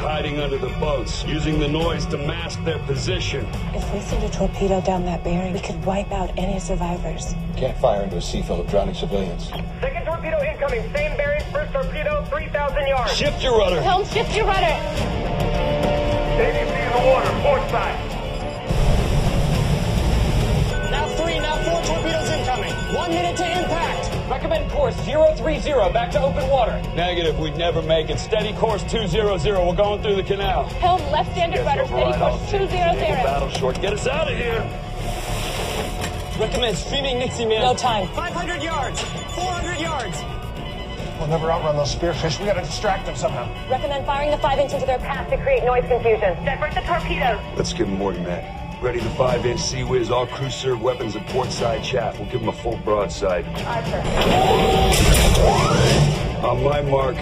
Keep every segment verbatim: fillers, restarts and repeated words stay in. hiding under the boats, using the noise to mask their position. If we send a torpedo down that bearing, we could wipe out any survivors. Can't fire into a sea full of drowning civilians. Second torpedo incoming, same bearing, first torpedo, three thousand yards. Shift your rudder. Helm, shift your rudder. A B C in the water, port side. Now three, now four torpedoes incoming. One minute to impact. Recommend course zero three zero, back to open water. Negative, we'd never make it. Steady course two zero zero, we're going through the canal. Helm, left-handed rudder, steady course two zero zero. Battle short, get us out of here. Recommend streaming Nixie, man. No time. five hundred yards, four hundred yards. We'll never outrun those spearfish. We gotta distract them somehow. Recommend firing the five inch into their path to create noise confusion. Divert the torpedoes. Let's give them more than that. Ready the five inch sea whiz, all crew serve weapons at port side chaff. We'll give them a full broadside. Archer. On my mark,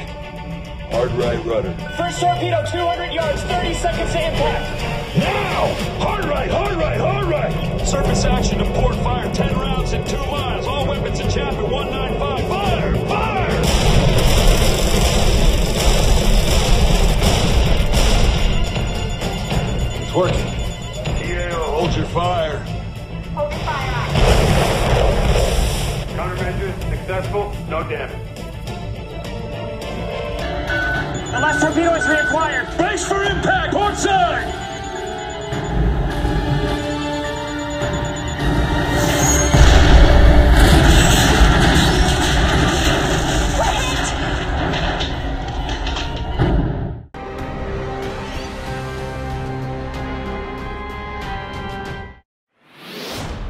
hard right rudder. First torpedo, two hundred yards, thirty seconds to impact. Now! Hard right, hard right, hard right! Surface action to port fire, ten rounds in two miles. All weapons at chaff at one nine five. Fire! Fire! It's working. Hold your fire. Hold your fire. Countermeasures successful, no damage. The last torpedo is reacquired. Brace for impact, port side!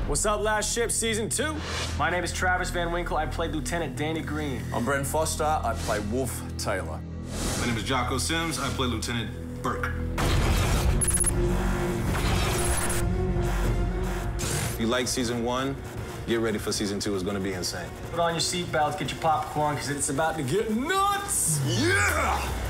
What's up, Last Ship, Season two? My name is Travis Van Winkle. I play Lieutenant Danny Green. I'm Brent Foster. I play Wolf Taylor. My name is Jocko Sims. I play Lieutenant Burke. If you like Season one, get ready for Season two. It's going to be insane. Put on your seatbelts, get your popcorn, because it's about to get nuts! Yeah!